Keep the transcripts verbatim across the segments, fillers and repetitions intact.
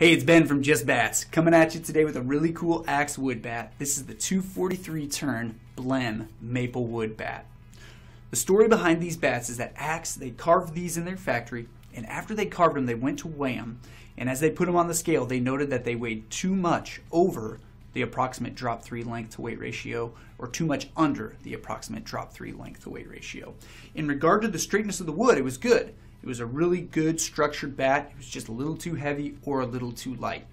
Hey, it's Ben from Just Bats, coming at you today with a really cool Axe wood bat. This is the two forty-three turn Blem maple wood bat. The story behind these bats is that Axe, they carved these in their factory, and after they carved them, they went to weigh them, and as they put them on the scale, they noted that they weighed too much over the approximate drop three length to weight ratio, or too much under the approximate drop three length to weight ratio. In regard to the straightness of the wood, it was good. It was a really good structured bat. It was just a little too heavy or a little too light.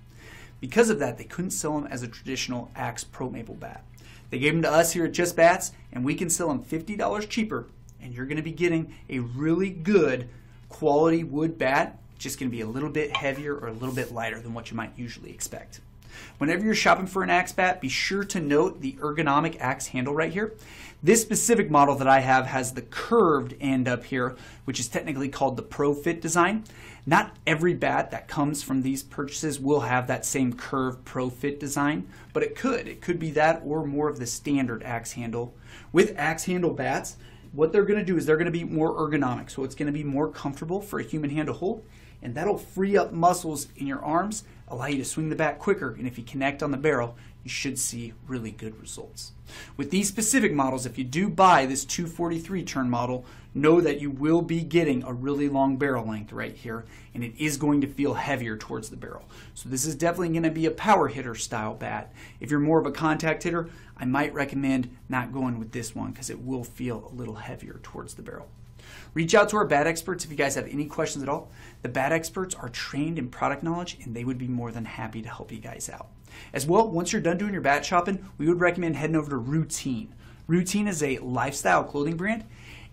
Because of that, they couldn't sell them as a traditional Axe Pro Maple bat. They gave them to us here at Just Bats, and we can sell them fifty dollars cheaper, and you're gonna be getting a really good quality wood bat, just gonna be a little bit heavier or a little bit lighter than what you might usually expect. Whenever you're shopping for an axe bat, be sure to note the ergonomic axe handle right here. This specific model that I have has the curved end up here, which is technically called the ProFit design. Not every bat that comes from these purchases will have that same curved ProFit design, but it could. It could be that or more of the standard axe handle. With axe handle bats, what they're going to do is they're going to be more ergonomic, so it's going to be more comfortable for a human hand to hold, and that'll free up muscles in your arms, allow you to swing the bat quicker, and if you connect on the barrel, you should see really good results. With these specific models, if you do buy this two forty-three turn model, know that you will be getting a really long barrel length right here, and it is going to feel heavier towards the barrel. So this is definitely going to be a power hitter style bat. If you're more of a contact hitter, I might recommend not going with this one because it will feel a little heavier towards the barrel. Reach out to our bat experts if you guys have any questions at all. The bat experts are trained in product knowledge, and they would be more than happy to help you guys out. As well, once you're done doing your bat shopping, we would recommend heading over to Routine. Routine is a lifestyle clothing brand,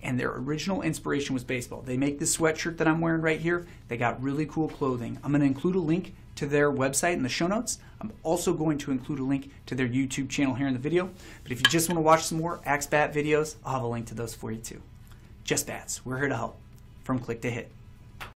and their original inspiration was baseball. They make this sweatshirt that I'm wearing right here. They got really cool clothing. I'm going to include a link to their website in the show notes. I'm also going to include a link to their YouTube channel here in the video. But if you just want to watch some more Axe Bat videos, I'll have a link to those for you too. Just Bats, we're here to help, from click to hit.